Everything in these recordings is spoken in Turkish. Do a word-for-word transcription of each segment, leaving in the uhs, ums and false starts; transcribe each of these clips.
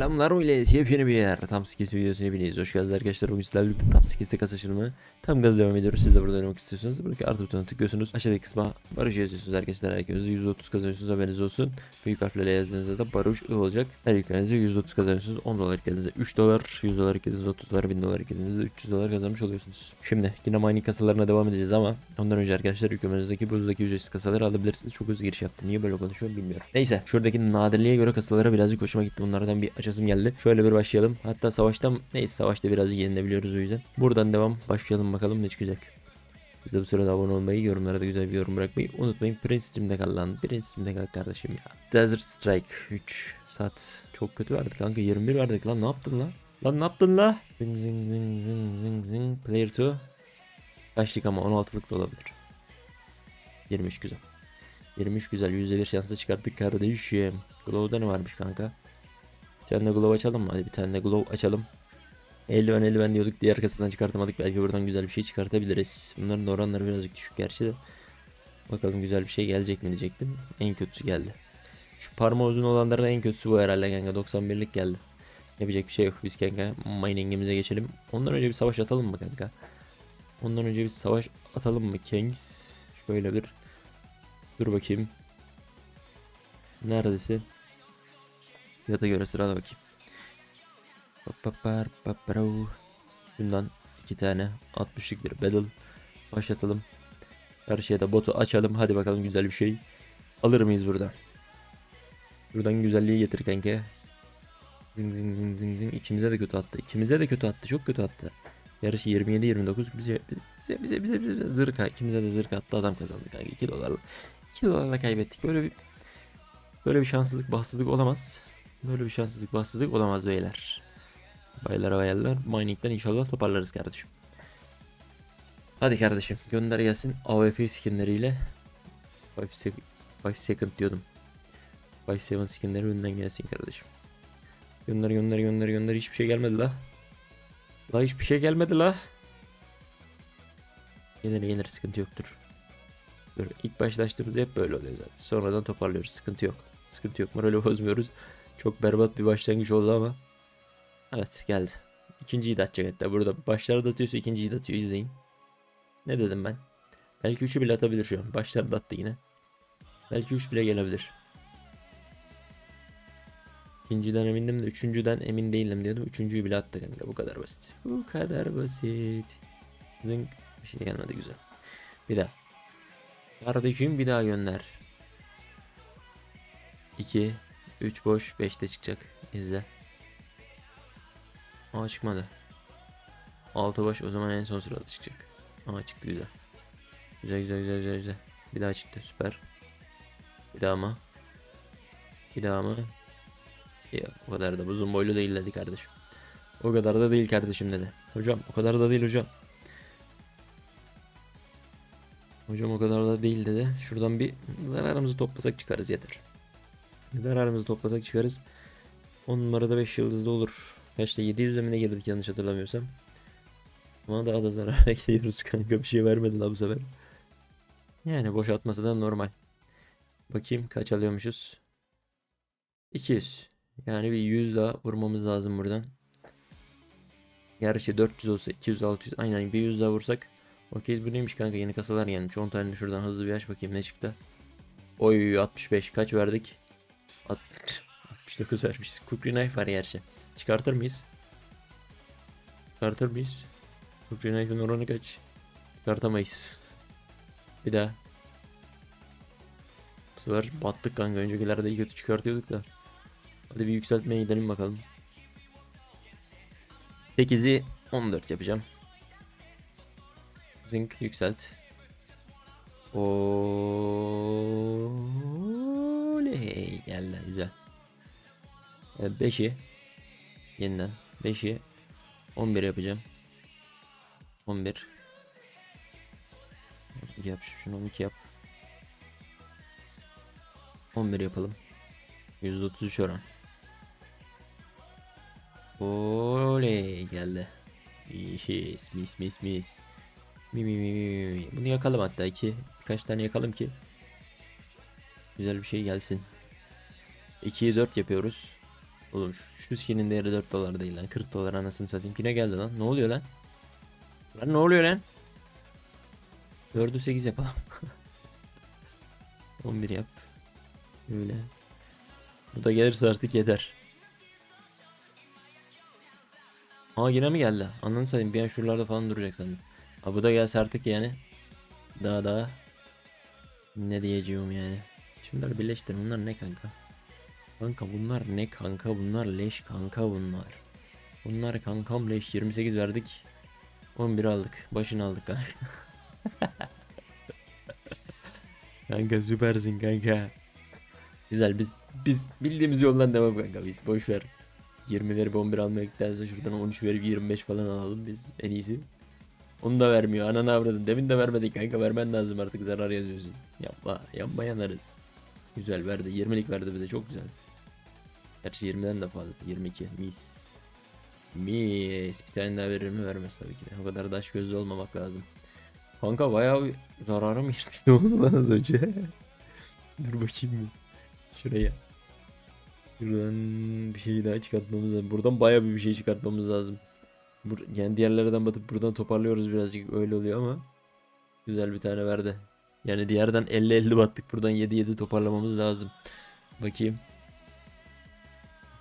Selamlar millet, yepyeni bir yer TopSkin videosuna hepiniz hoş geldiniz arkadaşlar. Bugün sizlerle birlikte TopSkin istek asışırımı tam gaz devam ediyoruz. Siz de burada oynamak istiyorsanız buradaki artı butonuna tıklıyorsunuz, aşağıdaki kısma Baruji yazıyorsunuz arkadaşlar. Herkese yüzde otuz kazanıyorsunuz, haberiniz olsun. Büyük harflerle yazdığınızda da Baruji olacak. Her yüklerinize yüzde otuz kazanıyorsunuz. on dolar yüklerinize üç dolar, yüz dolar yüklerinize otuz dolar, bin dolar yüklerinize üç yüz dolar kazanmış oluyorsunuz. Şimdi yine mining kasalarına devam edeceğiz ama ondan önce arkadaşlar yükümüzdeki buzdaki ücretsiz kasaları alabilirsiniz. Çok hızlı giriş yaptı, niye böyle konuşuyorum bilmiyorum. Neyse, şuradaki nadirliğe göre kasalara birazcık hoşuma gitti, bunlardan bir açasım geldi. Şöyle bir başlayalım. Hatta savaştan neyse savaşta birazcık yenilebiliyoruz, o yüzden. Buradan devam, başlayalım bakalım ne çıkacak. Siz de bu sırada abone olmayı, yorumlara da güzel bir yorum bırakmayı unutmayın. Prince Stream'de kal lan. Prince Stream'de kal kardeşim ya. Desert Strike üç saat. Çok kötü verdik kanka. yirmi bir verdik lan. Ne yaptın lan? Lan ne yaptın lan? Zing zing zing zing zing zing. Player iki. Kaçtık ama on altılık da olabilir. yirmi üç güzel. yirmi üç güzel. yüzde bir şansla çıkarttık kardeşim. Glove'da ne varmış kanka? Bir tane de glove açalım mı? Hadi bir tane de glove açalım. Eldiven eldiven diyorduk, diğer kasından çıkartamadık. Belki buradan güzel bir şey çıkartabiliriz. Bunların oranları birazcık düşük gerçi de. Bakalım güzel bir şey gelecek mi diyecektim. En kötüsü geldi. Şu parmağı uzun olanların en kötüsü bu herhalde kanka. doksan birlik geldi. Yapacak bir şey yok. Biz kanka mining'imize geçelim. Ondan önce bir savaş atalım mı kanka? Ondan önce bir savaş atalım mı Kings? Şöyle bir. Dur bakayım. Neredesin? Fiyata göre sırada bakayım. Bundan iki tane altmışlık bir battle başlatalım. Her şeyde botu açalım. Hadi bakalım güzel bir şey alır mıyız burada? Buradan güzelliği getir kanka. Zing zing zing zing zing. İkimize de kötü attı. İkimize de kötü attı. Çok kötü attı. Yarışı yirmi yedi yirmi dokuz. Bize bize bize bize, bize zırka. İkimize de zırka attı. Adam kazandı kanka. iki dolarla. iki dolarla kaybettik. Böyle bir böyle bir şanssızlık, bahtsızlık olamaz. Böyle bir şanssızlık, bahtsızlık olamaz beyler. Baylar baylar. Mining'den inşallah toparlarız kardeşim. Hadi kardeşim gönder gelsin. A W P skinleriyle Five seven diyordum. Five seven skinleri önden gelsin kardeşim. Gönder gönder gönder gönder. Hiçbir şey gelmedi la. La hiçbir şey gelmedi la. Gelir gelir, sıkıntı yoktur. Böyle ilk başlaştığımızda hep böyle oluyor zaten. Sonradan toparlıyoruz, sıkıntı yok. Sıkıntı yok, morali bozmuyoruz. Çok berbat bir başlangıç oldu ama. Evet geldi. İkinciyi de atacak hatta. Burada başları da atıyorsa ikinciyi de atıyor. İzleyin. Ne dedim ben? Belki üçü bile atabilir şu an. Başları da attı yine. Belki üç bile gelebilir. İkinciden emindim de üçüncüden emin değilim diyordum. Üçüncüyü bile attı kanka. Bu kadar basit. Bu kadar basit. Zing. Bir şey gelmedi güzel. Bir daha. Kardeşim bir daha gönder. iki. üç boş, beşte çıkacak. İzle. Aa çıkmadı. altı boş, o zaman en son sırada çıkacak. Aa çıktı güzel. Güzel güzel güzel güzel güzel. Bir daha çıktı süper. Bir daha mı? Bir daha mı? Yok o kadar da uzun boylu değil dedi kardeşim. O kadar da değil kardeşim dedi. Hocam o kadar da değil hocam. Hocam o kadar da değil dedi. Şuradan bir zararımızı toplasak çıkarız yeter. Zararımızı toplasak çıkarız. on numarada beş yıldızlı olur. Kaçta yedi yüz zemine girdik yanlış hatırlamıyorsam. Ama daha da zarar ekliyoruz kanka. Bir şey vermedi la bu sefer. Yani boş atması da normal. Bakayım kaç alıyormuşuz. iki yüz. Yani bir yüz daha vurmamız lazım buradan. Gerçi dört yüz olsa iki yüz altı yüz. Aynen bir yüz daha vursak. Okey bu neymiş kanka, yeni kasalar gelmiş. on tane şuradan hızlı bir aç bakayım ne çıktı. Oy altmış beş kaç verdik? altmış dokuz vermişiz. Kukri Knife var gerçi. Çıkartır mıyız? Çıkartır mıyız? Kukri Knife'ın oranı kaç? Çıkartamayız. Bir daha. Bu sefer battık kanka. Öncekilerde iyi kötü çıkartıyorduk da. Hadi bir yükseltmeye gidelim bakalım. sekizi on dört yapacağım. Zing yükselt. Ooo. Hey geldi güzel. beşi yeniden beşi on bir yapacağım. on bir yap şunu, on iki yap. on bir yapalım. yüzde otuz üç oran. Oley geldi. Mis mis mis mis. Mi mi mi. Bunu yakalım hatta iki. Birkaç tane yakalım ki güzel bir şey gelsin. ikiyi dört yapıyoruz. Oğlum şu, şu skinin değeri dört dolar değil lan. kırk dolar anasını satayım. Kine geldi lan. Ne oluyor lan? Lan ne oluyor lan? dördü sekiz yapalım. on bir yap. Öyle. Bu da gelirse artık yeter. Aa yine mi geldi? Ananı satayım. Bir an şuralarda falan duracak sandım. Aa bu da gelse artık yani. Daha daha. Ne diyeceğim yani. Şunları birleştir. Bunlar ne kanka? Kanka bunlar ne kanka? Bunlar leş kanka bunlar. Bunlar kankam leş. yirmi sekiz verdik. on bir aldık. Başını aldık kanka. Kanka süpersin kanka. Güzel biz biz bildiğimiz yoldan devam kanka biz. Boş ver. yirmi verip on bir almaktansa şuradan on üç verip yirmi beş falan alalım biz. En iyisi. Onu da vermiyor. Ananı avradın. Demin de vermedik kanka. Vermen lazım artık. Zarar yazıyorsun. Yapma. Yapma yanarız. Güzel verdi. yirmilik verdi bize. Çok güzel. Gerçi yirmiden de fazla. yirmi iki. Mis. Mis. Bir tane daha verir mi? Vermez tabii ki de. O kadar da aç gözlü olmamak lazım. Kanka bayağı bir zarara mı girdi? Ne oldu lan az önce? Dur bakayım bir. Şuraya. Şuradan bir şey daha çıkartmamız lazım. Buradan bayağı bir bir şey çıkartmamız lazım. Yani diğerlerden batıp buradan toparlıyoruz birazcık. Öyle oluyor ama. Güzel bir tane verdi. Yani diğerden elli elli battık. Buradan yedi yedi toparlamamız lazım. Bakayım.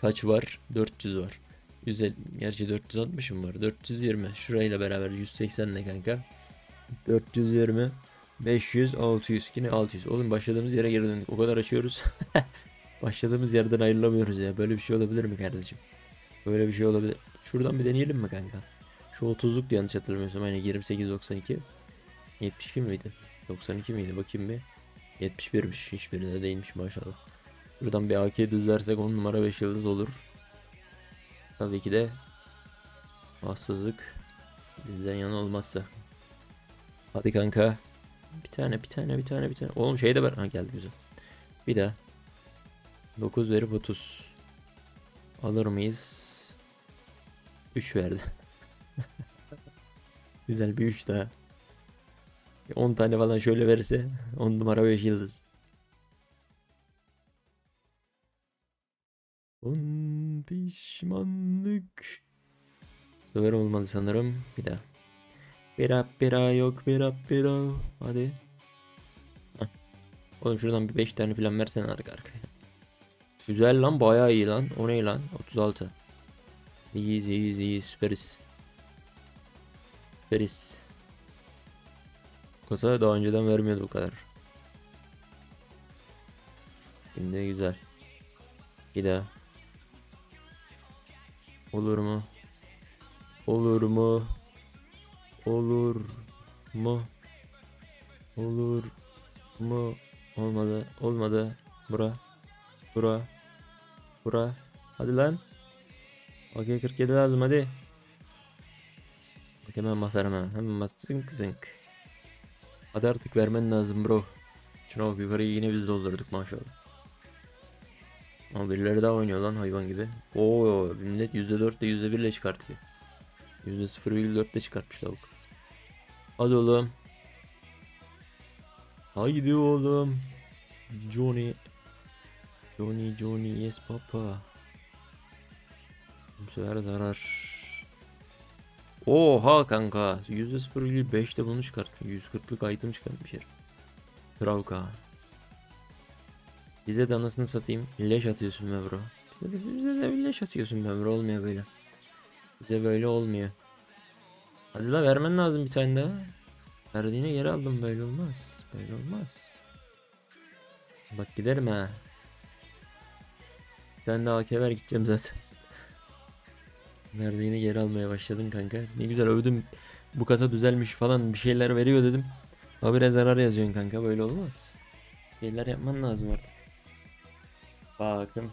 Kaç var? dört yüz var. yüz elli. Gerçi dört yüz altmışım var. dört yüz yirmi. Şurayla beraber yüz seksen ne kanka? dört yüz yirmi. beş yüz. altı yüz. Yine altı yüz. Oğlum başladığımız yere geri döndük. O kadar açıyoruz. Başladığımız yerden ayrılamıyoruz ya. Böyle bir şey olabilir mi kardeşim? Böyle bir şey olabilir. Şuradan bir deneyelim mi kanka? Şu otuzluk yanlış hatırlamıyorsam. Aynen yirmi sekiz doksan iki. yetmiş iki miydi? doksan iki miydi? Bakayım bir. yetmiş birmiş. Hiçbirine değilmiş maşallah. Buradan bir A K düzlersek on numara beş yıldız olur. Tabii ki de bahtsızlık bizden yana olmazsa. Hadi kanka. Bir tane bir tane bir tane bir tane. Oğlum şey de ver. Ha geldi güzel. Bir daha. dokuz verip otuz. Alır mıyız? üç verdi. Güzel bir üç daha. on tane falan şöyle verirse on numara beş yıldız. on pişmanlık. Döver olmadı sanırım. Bir daha. Bira bira yok bira bira. Hadi. Heh. Oğlum şuradan bir beş tane falan versene arka arkaya. Güzel lan bayağı iyi lan. O ne lan? otuz altı. İyiyiz iyiyiz iyiyiz süperiz. Süperiz. Kasa daha önceden vermiyordu bu kadar. Şimdi güzel. Bir daha. Olur mu? Olur mu? Olur mu? Olur mu? Olmadı. Olmadı. Bura. Bura. Bura. Hadi lan. A K kırk yedi lazım hadi. Bak hemen basarım hemen. Hemen bas. Zınk zınk. Hadi artık vermen lazım bro. Şuna bak yukarıyı yine biz doldurduk maşallah. Ama birileri daha oynuyor lan hayvan gibi. Oo millet yüzde dört ile yüzde bir ile çıkartıyor. yüzde sıfır virgül dört ile çıkartmış tavuk. Hadi oğlum. Haydi oğlum. Johnny. Johnny Johnny yes papa. Bu sefer zarar. Oha kanka. yüzde sıfır virgül beşte bunu çıkartmış. yüz kırklık item çıkartmış herif. Travka. Bize de anasını satayım. Leş atıyorsun be bro. Bize de, bize de bir leş atıyorsun be bro. Olmuyor böyle. Bize böyle olmuyor. Hadi la vermen lazım bir tane daha. Verdiğine geri aldım. Böyle olmaz. Böyle olmaz. Bak giderim ha. Bir tane daha A K ver gideceğim zaten. Verdiğini geri almaya başladın kanka. Ne güzel övdüm. Bu kasa düzelmiş falan bir şeyler veriyor dedim. Habire zarar yazıyorsun kanka. Böyle olmaz. Şeyler yapman lazım artık. Bakın.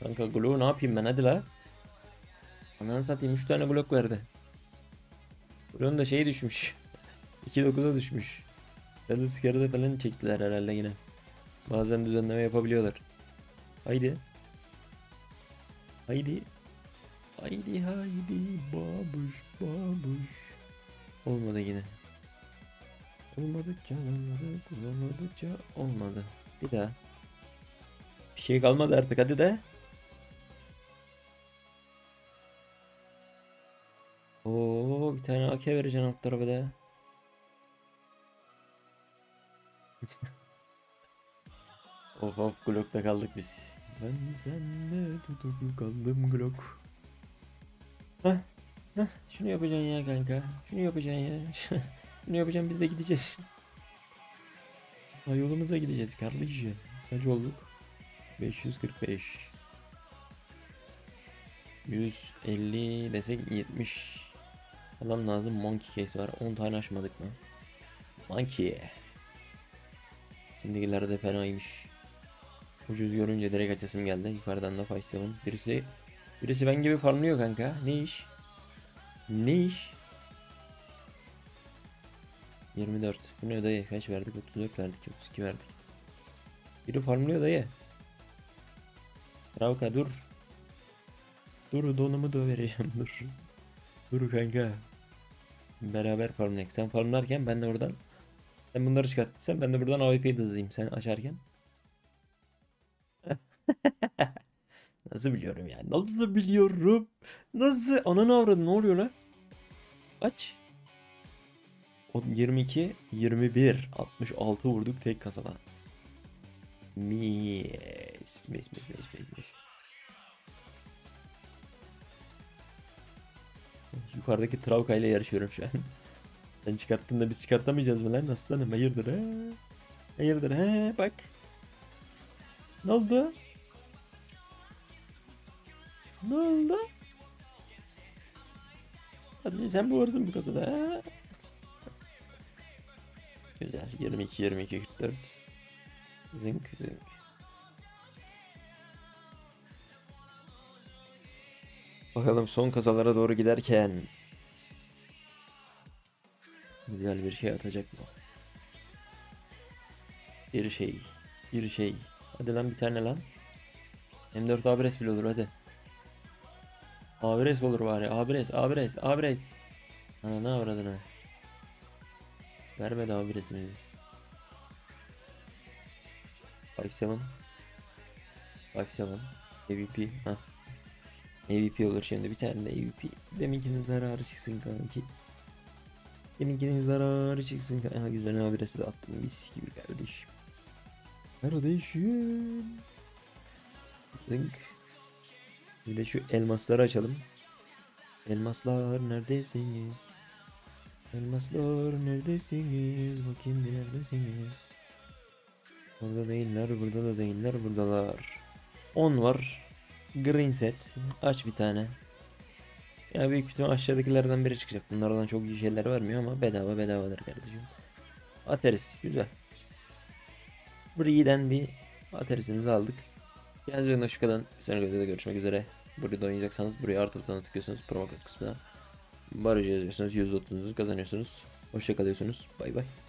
Kanka Glock'u ne yapayım ben hadi la. Ananı satayım üç tane Glock verdi. Glock'un da şeyi düşmüş. iki dokuza düşmüş. Yarın sigarada falan çektiler herhalde yine. Bazen düzenleme yapabiliyorlar. Haydi. Haydi. Haydi haydi babuş babuş. Olmadı yine. Olmadıkça olmadı kullanmadıkça olmadı. Bir daha. Bir şey kalmadı artık hadi de. bir tane A K vereceksin alt tarafa da. Of of, Glock'ta kaldık biz. Ben senle tutuklu kaldım Glock. Hah hah, şunu yapacaksın ya kanka. Şunu yapacaksın ya. Şunu yapacaksın, biz de gideceğiz. Ha, yolumuza gideceğiz kardeşim. Kaç olduk? beş yüz kırk beş. yüz elli desek yetmiş. Adam lazım, monkey case var. on tane açmadık mı? Monkey. Şimdikilerde de fenaymış. Ucuz görünce direkt açasım geldi. Yukarıdan da Five seven. Birisi birisi ben gibi farmlıyor kanka. Ne iş? Ne iş? yirmi dört. Bu ne dayı? Kaç verdik? otuz dört verdik. otuz iki verdik. Biri farmlıyor dayı. Ravka dur. Dur, donumu da vereceğim dur. Dur kanka. Beraber farmlayalım. Sen farmlarken ben de oradan. Sen bunları çıkarttıysan ben de buradan A W P'yi de hızlayayım sen açarken. Nasıl biliyorum yani? Nasıl biliyorum? Nasıl? Ananı avradın, ne oluyor lan? Aç. yirmi iki, yirmi bir, altmış altı vurduk tek kasadan. Mis, mis, mis, mis, mis, mis. Yukarıdaki Travka ile yarışıyorum şu an. Sen çıkarttın da biz çıkartamayacağız mı lan aslanım? Hayırdır he? Hayırdır he? Bak. Ne oldu? Ne oldu? Hadi sen bu varsın bu kasada he? Güzel. yirmi iki, yirmi iki, kırk dört. Zınk zınk. Bakalım son kasalara doğru giderken güzel bir şey atacak mı? Bir şey, bir şey. Hadi lan bir tane lan. M dört Ateris bile olur hadi. Ateris olur bari. Ateris, Ateris, Ateris. Ana ne avradına. Vermedi Ateris'imizi. Five seven. Five seven. A W P. Ha. A W P olur şimdi bir tane de A W P. Deminkinin zararı çıksın kanki. Deminkinin zararı çıksın kanki. Ha güzel, Ateris'i de attım mis gibi kardeşim. Kardeşim. Zink. Bir de şu elmasları açalım. Elmaslar neredesiniz? Elmaslar neredesiniz? Bakayım bir neredesiniz? Burada değiller, burada da değiller, buradalar. on var. Green set. Aç bir tane. Ya büyük ihtimal aşağıdakilerden biri çıkacak. Bunlardan çok iyi şeyler vermiyor ama bedava bedavadır kardeşim. Ateris. Güzel. Bree'den bir Ateris'imizi aldık. Kendinize şu kadar. Bir sonraki videoda görüşmek üzere. Burada oynayacaksanız buraya artı butonuna tıklıyorsunuz. Promo kod kısmına. Baruji yazıyorsunuz. yüzde otuz'unuzu kazanıyorsunuz. Hoşça kalıyorsunuz. Bay bay.